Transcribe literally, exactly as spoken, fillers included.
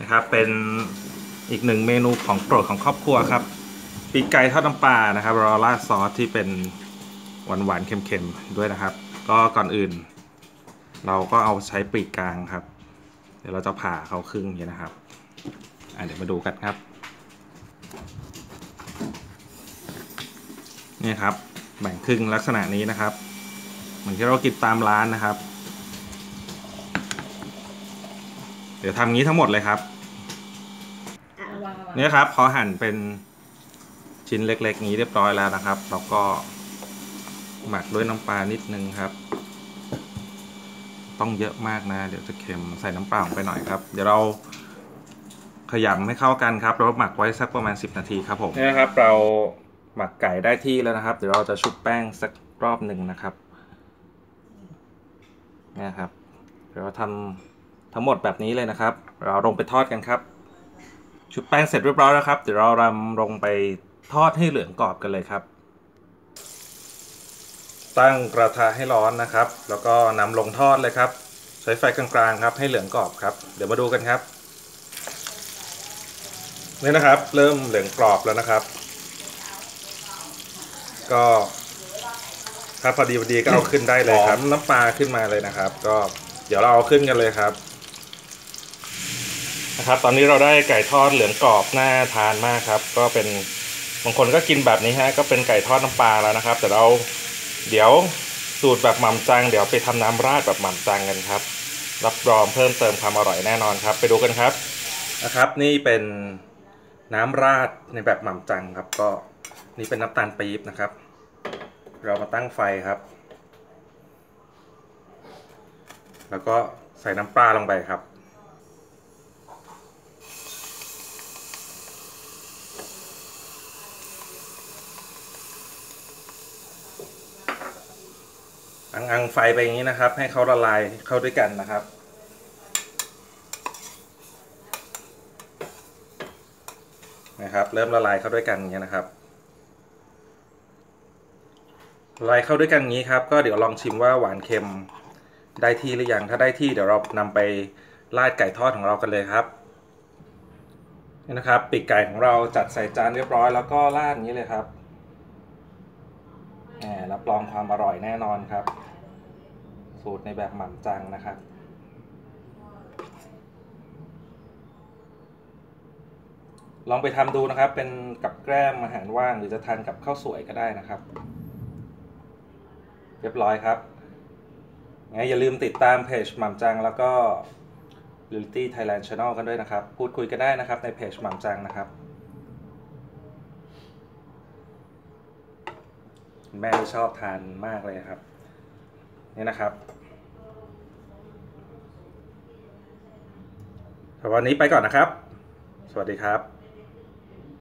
นะครับเป็นอีกหนึ่งเมนูของโปรดของครอบครัวครับปีกไก่ทอดน้ำปลานะครับรอราดซอสที่เป็นหวานๆเค็มๆด้วยนะครับก็ก่อนอื่นเราก็เอาใช้ปีกกลางครับเดี๋ยวเราจะผ่าเขาครึ่งนี้นะครับอ่ะเดี๋ยวมาดูกันครับนี่ครับแบ่งครึ่งลักษณะนี้นะครับเหมือนที่เรากินตามร้านนะครับเดี๋ยวทำงี้ทั้งหมดเลยครับเนี่ยครับพอหั่นเป็นชิ้นเล็กๆนี้เรียบร้อยแล้วนะครับเราก็หมักด้วยน้ำปลานิดนึงครับต้องเยอะมากนะเดี๋ยวจะเค็มใส่น้ำเปล่าไปหน่อยครับเดี๋ยวเราขยำให้เข้ากันครับแล้วหมักไว้สักประมาณสิบนาทีครับผมเนี่ยครับเราหมักไก่ได้ที่แล้วนะครับเดี๋ยวเราจะชุบแป้งสักรอบหนึ่งนะครับเนี่ยครับเดี๋ยวเราทำทั้งหมดแบบนี้เลยนะครับเราลงไปทอดกันครับชุบแป้งเสร็จเรียบร้อยแล้วครับเดี๋ยวเรานำลงไปทอดให้เหลืองกรอบกันเลยครับตั้งกระทะให้ร้อนนะครับแล้วก็นำลงทอดเลยครับใช้ไฟกลางๆครับให้เหลืองกรอบครับเดี๋ยวมาดูกันครับนี่นะครับเริ่มเหลืองกรอบแล้วนะครับก็ถ้าพอดีพอดีก็เอาขึ้นได้เลยครับน้ำปลาขึ้นมาเลยนะครับก็เดี๋ยวเราเอาขึ้นกันเลยครับนะครับตอนนี้เราได้ไก่ทอดเหลืองกรอบน่าทานมากครับก็เป็นบางคนก็กินแบบนี้ฮะก็เป็นไก่ทอดน้ำปลาแล้วนะครับแต่เราเดี๋ยวสูตรแบบหม่ำจังเดี๋ยวไปทำน้ำราดแบบหม่ำจังกันครับรับรองเพิ่มเติมความอร่อยแน่นอนครับไปดูกันครับนะครับนี่เป็นน้ำราดในแบบหม่ำจังครับก็นี่เป็นน้ำตาลปี๊บนะครับเรามาตั้งไฟครับแล้วก็ใส่น้ำปลาลงไปครับอังอังไฟไปอย่างนี้นะครับให้เขาละลายเข้าด้วยกันนะครับนะครับเริ่มละลายเข้าด้วยกันอย่างนี้นะครับละลายเข้าด้วยกันอย่างนี้ครับก็เดี๋ยวลองชิมว่าหวานเค็มได้ที่หรือยังถ้าได้ที่เดี๋ยวเรานำไปราดไก่ทอดของเรากันเลยครับนี่นะครับปีกไก่ของเราจัดใส่จานเรียบร้อยแล้วก็ราดอย่างนี้เลยครับรับรองความอร่อยแน่นอนครับสูตรในแบบหม่ำจังนะครับลองไปทำดูนะครับเป็นกับแกล้มอาหารว่างหรือจะทานกับข้าวสวยก็ได้นะครับเรียบร้อยครับไงอย่าลืมติดตามเพจหม่ำจังแล้วก็ Realty Thailand Channel กันด้วยนะครับพูดคุยกันได้นะครับในเพจหม่ำจังนะครับแม่ชอบทานมากเลยครับนี่นะครับวันนี้ไปก่อนนะครับสวัสดีครับ